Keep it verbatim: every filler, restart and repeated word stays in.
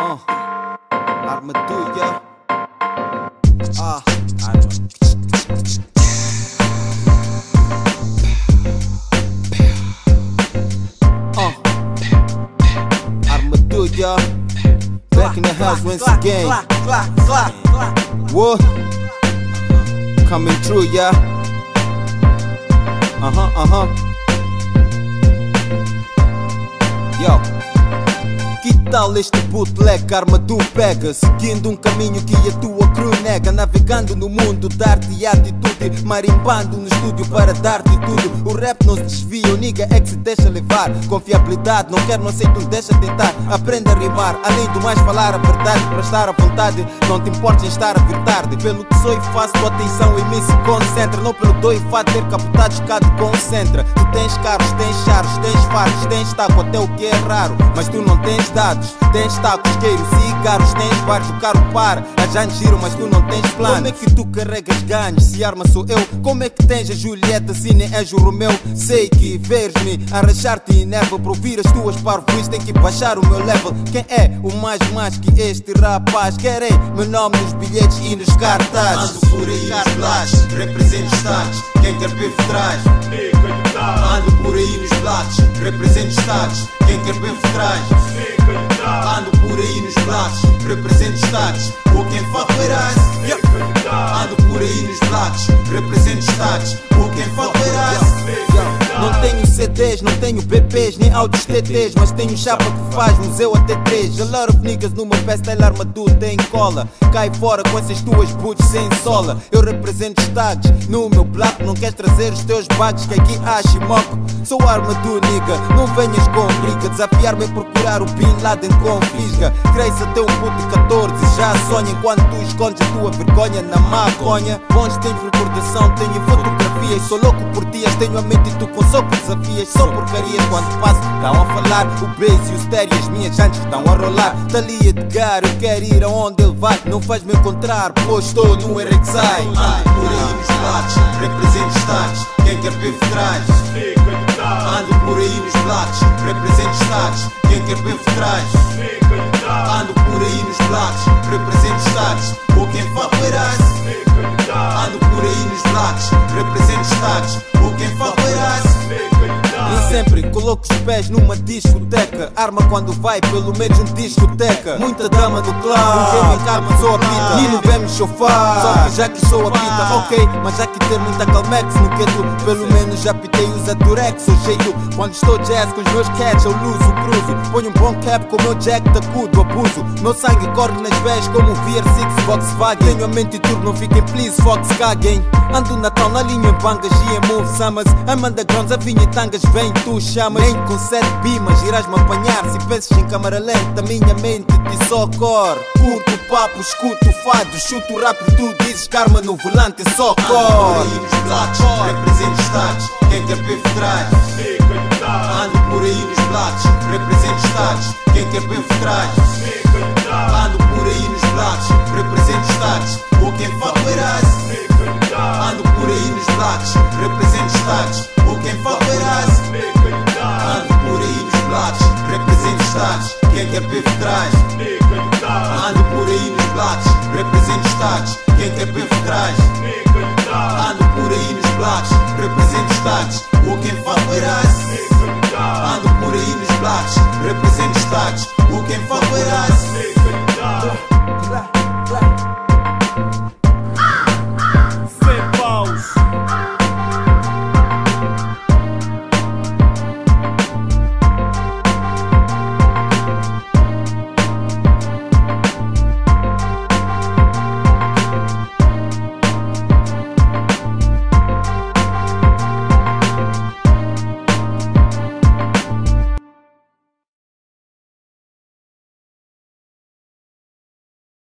Uh, armadura. Ah, armadura. Y'all back in the house once again. What? Coming through, y'all. Uh huh, uh huh. Yo, que tal este bootleg, arma do pega? Seguindo um caminho que a tua crew nega. Navegando no mundo, dar-te atitude. Marimbando no estúdio para dar-te tudo. O rap não se desvia, o nigga é que se deixa levar. Confiabilidade, não quero, não aceito, deixa tentar. Aprenda a rimar, além do mais falar a verdade. Para estar à vontade, não te importes em estar a vir tarde. Pelo que sou e faço, tua atenção e me se concentra. Não pelo doi e ter captados, cá te concentra. Tu tens carros, tens charos, tens faros, tens taco, até o que é raro. Mas tu não tens dados, tens tacos, queiros, cigarros, tens bares, o carro para. Já giro, mas tu não tens plano. Como é que tu carregas ganhos, se arma sou eu? Como é que tens a Julieta, se nem és o Romeu? Sei que veres-me arranjar-te inerva. Para ouvir as tuas parvoices tem que baixar o meu level. Quem é o mais mais que este rapaz? Querem meu nome nos bilhetes e nos cartazes. Ando por aí nos Block'z, represento estados, quem quer beef traz. Ando por aí nos Block'z, represento estados, quem quer beef traz. Ando por aí nos Block'z, represento estados, ou quem fuck with us. Yeah. Ando por aí nos Block'z, represento estados, ou quem fuck with us. Yeah. Não tenho C Ds, não tenho B Ps, nem altos T Ts, mas tenho chapa que faz museu até três. A lot of niggas numa festa, ele arma tudo tem cola. Cai fora com essas tuas boots sem sola. Eu represento estados no meu bloco. Não queres trazer os teus bags que aqui há chimoco. Sou arma do nigga, não venhas com briga. Desafiar-me é procurar o Bin Laden com fisga. Cresce até um puto catorze, já sonha. Enquanto tu escondes a tua vergonha na maconha. Bons tens recordação, tenho fotografias. Sou louco por dias, tenho a mente e tu com soco desafias. Sou porcarias quando passo, estão a falar. O bass e o stereo, as minhas chances estão a rolar. Dali Edgar, eu quero ir aonde ele vai. Não faz-me encontrar, pois estou no R X I. Ando por aí nos Block'z, represento estados, quem quer beef traz. Ando por aí nos Block'z, represento estados, quem quer beef traz. Ando por aí nos Block'z, represento estados, ou quem fuck with us. Ando por aí nos Block'z, represento estados, ou quem fuck with us. Sempre coloco os pés numa discoteca. Arma quando vai, pelo menos um discoteca. Muita dama do clã, um game em carma, sou a pita. E não vem me chofar, só que já que sou a pita. Ok, mas há que ter muita calmex no quedo. Pelo menos já pitei os adurex, sou cheio. Quando estou jazz com os meus cats, eu luzo, cruzo. Ponho um bom cap com o meu jack da cudo, abuso. Meu sangue corre nas veias como o V R seis Volkswagen. Tenho a mente e turbo, não fiquem please, Volkswagen. Ando na tal, na linha em bangas e em move summers. Amanda Grounds, a vinha e tangas, vem tu chamas. Nem com sete bimas irás-me apanhar. Se pensas em câmara lenta, minha mente te socorre. Curto o papo, escuto o fado, chuto rápido, tu dizes karma no volante, é só corre. Ando por aí nos Block'z, represento estados, quem quer beef traz. Ando por aí nos Block'z, represento estados, quem quer beef traz. Ando por aí nos Block'z, represento estados, ou quem fuck with us. Ando por aí nos Block'z, represento estados, ou quem fuck with us. Ando por aí nos Block'z, represento estados, quem quer beef traz. Ando por aí nos Block'z, represento estados, quem quer beef traz. Ando por aí nos Block'z, represento estados, ou quem fuck with us. Ando por aí nos Block'z, represento estados, ou quem fuck with us.